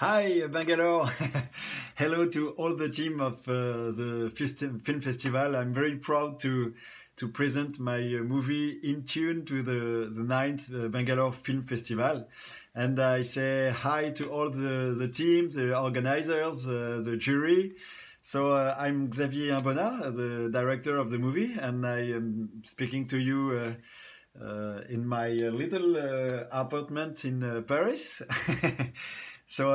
Hi Bangalore! Hello to all the team of the Fist Film Festival. I'm very proud to present my movie In Tune to the 9th Bangalore Film Festival. And I say hi to all the team, the organizers, the jury. So I'm Xavier Ambonna, the director of the movie, and I am speaking to you in my little apartment in Paris. So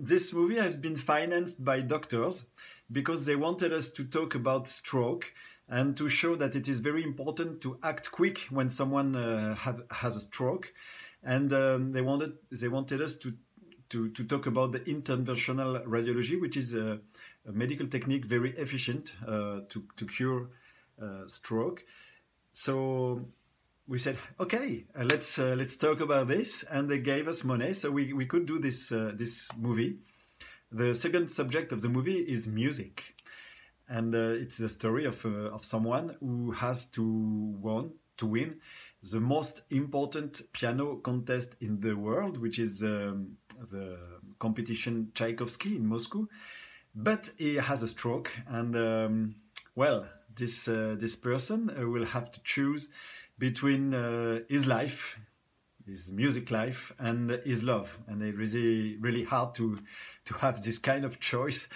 this movie has been financed by doctors because they wanted us to talk about stroke and to show that it is very important to act quick when someone has a stroke, and they wanted us to talk about the interventional radiology, which is a medical technique very efficient to cure stroke. So we said, okay, let's talk about this, and they gave us money, so we could do this this movie. The second subject of the movie is music, and it's the story of someone who has to win the most important piano contest in the world, which is the competition Tchaikovsky in Moscow. But he has a stroke, and well, this person will have to choose between his life, his music life, and his love. And it's really, really hard to have this kind of choice,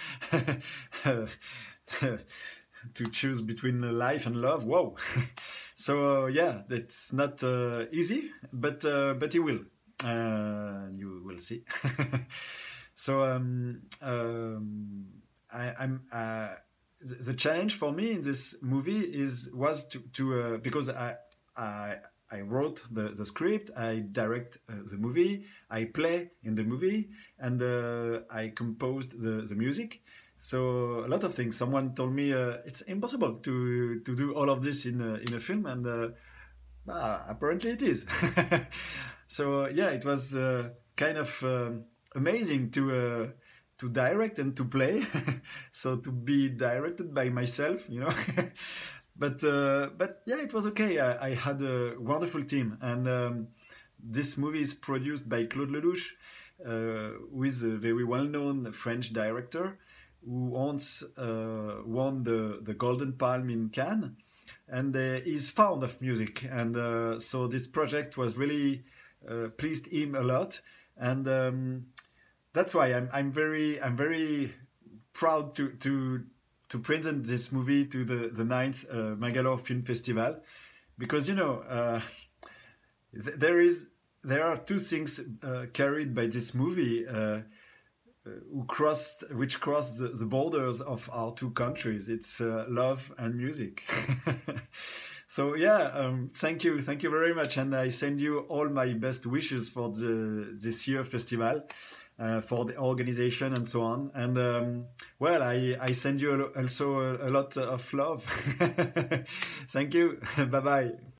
to choose between life and love. Whoa! So yeah, that's not easy, but he will. You will see. So the challenge for me in this movie was because I wrote the script, I direct the movie, I play in the movie, and I composed the music. So a lot of things. Someone told me it's impossible to do all of this in a film, and apparently it is. So yeah, it was kind of amazing to direct and to play. So to be directed by myself, you know. But yeah, it was okay. I had a wonderful team, and this movie is produced by Claude Lelouch, who is a very well-known French director who once won the Golden Palm in Cannes, and he's fond of music, and so this project was really pleased him a lot, and that's why I'm very proud to present this movie to the 9th Bangalore Film Festival, because you know there are two things carried by this movie which crossed the borders of our two countries. It's love and music. So yeah, thank you very much, and I send you all my best wishes for this year's festival, for the organization and so on. And well, I send you also a lot of love. Thank you. Bye bye.